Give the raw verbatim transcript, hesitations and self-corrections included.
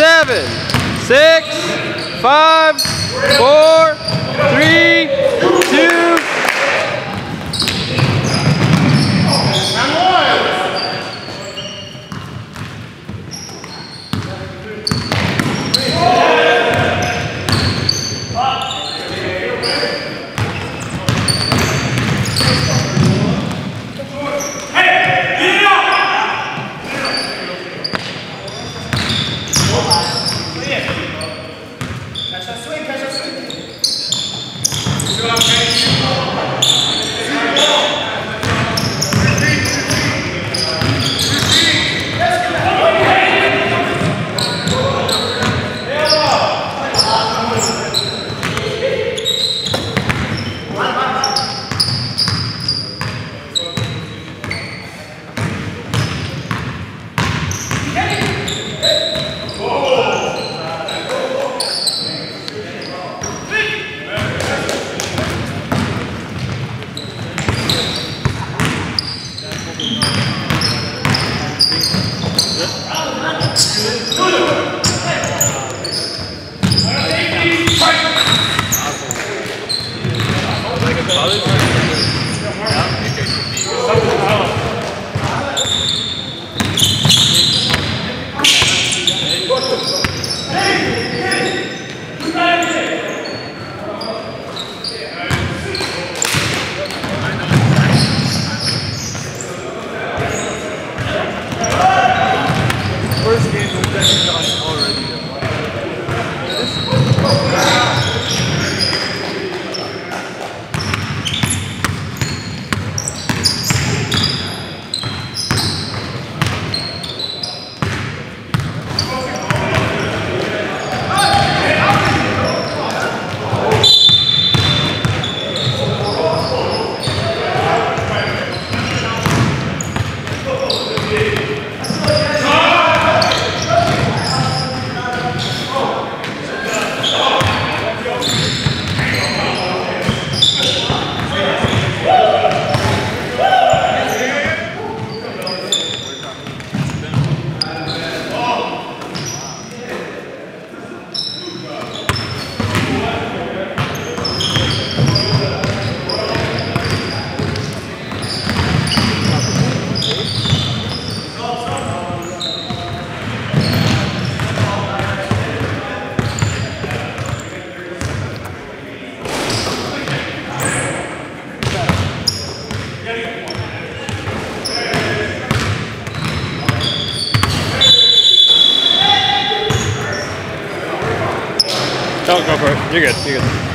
Seven, six, five, four, three, two. Don't go for it. You're good. You're good.